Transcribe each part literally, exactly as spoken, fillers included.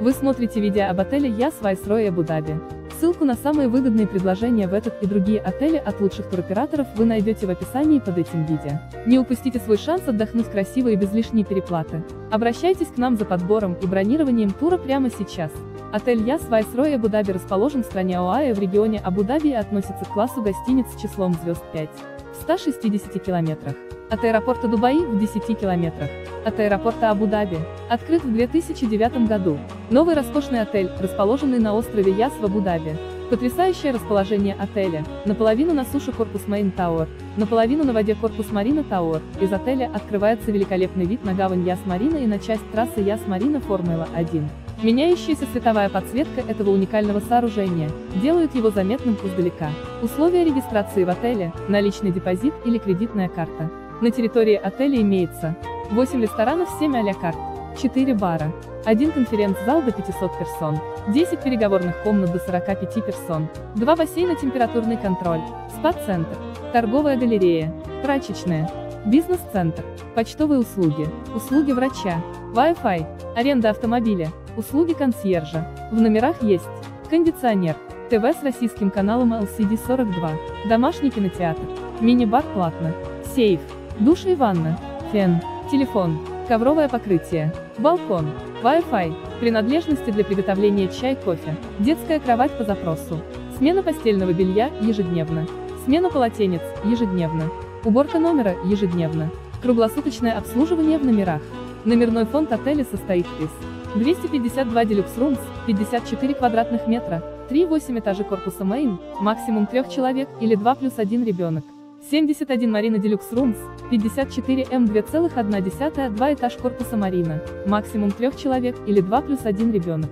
Вы смотрите видео об отеле Yas Viceroy Абу-Даби. Ссылку на самые выгодные предложения в этот и другие отели от лучших туроператоров вы найдете в описании под этим видео. Не упустите свой шанс отдохнуть красиво и без лишней переплаты. Обращайтесь к нам за подбором и бронированием тура прямо сейчас. Отель Yas Viceroy Абу-Даби расположен в стране ОАЭ в регионе Абу-Даби и относится к классу гостиниц с числом звезд пять в ста шестидесяти километрах. От аэропорта Дубаи в десяти километрах. От аэропорта Абу-Даби. Открыт в две тысячи девятом году. Новый роскошный отель, расположенный на острове Яс в Абу-Даби. Потрясающее расположение отеля: наполовину на суше корпус Майн Тауэр, наполовину на воде корпус Марина Тауэр. Из отеля открывается великолепный вид на гавань Яс-Марина и на часть трассы Яс-Марина Формула один. Меняющаяся световая подсветка этого уникального сооружения делают его заметным издалека. Условия регистрации в отеле: наличный депозит или кредитная карта. На территории отеля имеется восемь ресторанов, семь а-ля-карт, четыре бара, один конференц-зал до пятисот персон, десять переговорных комнат до сорока пяти персон, два бассейна, температурный контроль, спа-центр, торговая галерея, прачечная, бизнес-центр, почтовые услуги, услуги врача, Wi-Fi, аренда автомобиля, услуги консьержа. В номерах есть кондиционер, ТВ с российским каналом Эл Си Ди сорок два, домашний кинотеатр, мини-бар платно, сейф, душ и ванна, фен, телефон, ковровое покрытие, балкон, Wi-Fi, принадлежности для приготовления чай, кофе, детская кровать по запросу, смена постельного белья ежедневно, смена полотенец ежедневно, уборка номера ежедневно, круглосуточное обслуживание в номерах. Номерной фонд отеля состоит из двухсот пятидесяти двух делюкс румс, пятьдесят четыре квадратных метра, три и восемь этажа корпуса Мейн, максимум трех человек или два плюс один ребенок. семьдесят один Марина Делюкс Румс, пятьдесят четыре метра, два и одна десятая, два этаж корпуса Марина, максимум трех человек или два плюс один ребенок.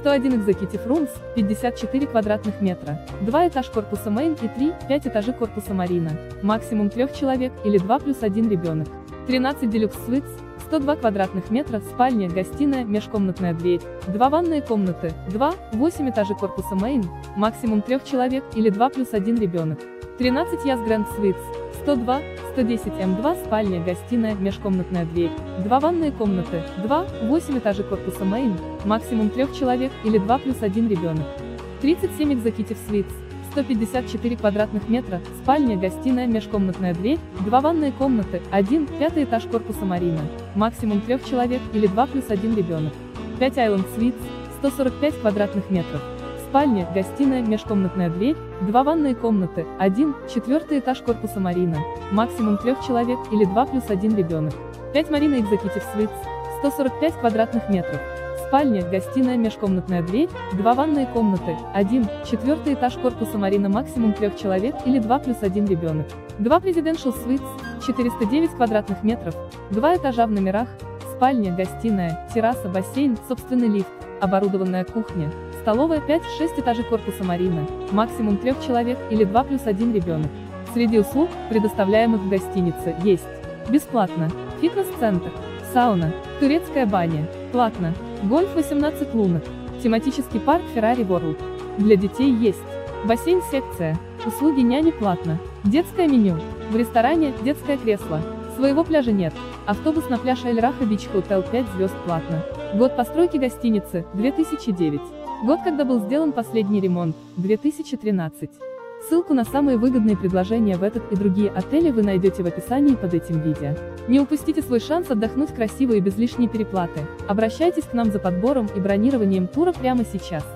сто один Экзекьютив Румс, пятьдесят четыре квадратных метра, два этаж корпуса Мейн и три и пять этажи корпуса Марина, максимум трех человек или два плюс один ребенок. тринадцать Делюкс Свитс, сто два квадратных метра, спальня, гостиная, межкомнатная дверь, две ванные комнаты, два и восемь этажи корпуса Мейн, максимум трех человек или два плюс один ребенок. тринадцать Яс Гранд свитс, сто два сто десять метров два, спальня, гостиная, межкомнатная дверь, две ванные комнаты, два и восемь этажи корпуса Мейн, максимум трех человек или два плюс один ребенок. тридцать семь Экзекьютив Свитс, сто пятьдесят четыре квадратных метра, спальня, гостиная, межкомнатная дверь, две ванные комнаты, один и пять этаж корпуса Марина, максимум трех человек или два плюс один ребенок. пять Айленд Свитс, сто сорок пять квадратных метров. Спальня, гостиная, межкомнатная дверь, две ванные комнаты, один, четвертый этаж корпуса Марина, максимум трех человек или два плюс один ребенок. пять Марина Экзокитив Свитс, сто сорок пять квадратных метров. Спальня, гостиная, межкомнатная дверь, две ванные комнаты, один, четвертый этаж корпуса Марина, максимум трех человек или два плюс один ребенок. два Президентшал Свитс, четыреста девять квадратных метров, два этажа в номерах, спальня, гостиная, терраса, бассейн, собственный лифт, оборудованная кухня, столовая, пять и шесть этажей корпуса Марина, максимум трех человек или два плюс один ребенок. Среди услуг, предоставляемых в гостинице, есть бесплатно фитнес-центр, сауна, турецкая баня, платно гольф восемнадцать лунок, тематический парк Ferrari World. Для детей есть бассейн-секция, услуги няни платно, детское меню, в ресторане детское кресло, своего пляжа нет, автобус на пляж Эль-Раха Бич Hotel пять звезд платно. Год постройки гостиницы – две тысячи девятый. Год, когда был сделан последний ремонт, две тысячи тринадцатый. Ссылку на самые выгодные предложения в этот и другие отели вы найдете в описании под этим видео. Не упустите свой шанс отдохнуть красиво и без лишней переплаты. Обращайтесь к нам за подбором и бронированием тура прямо сейчас.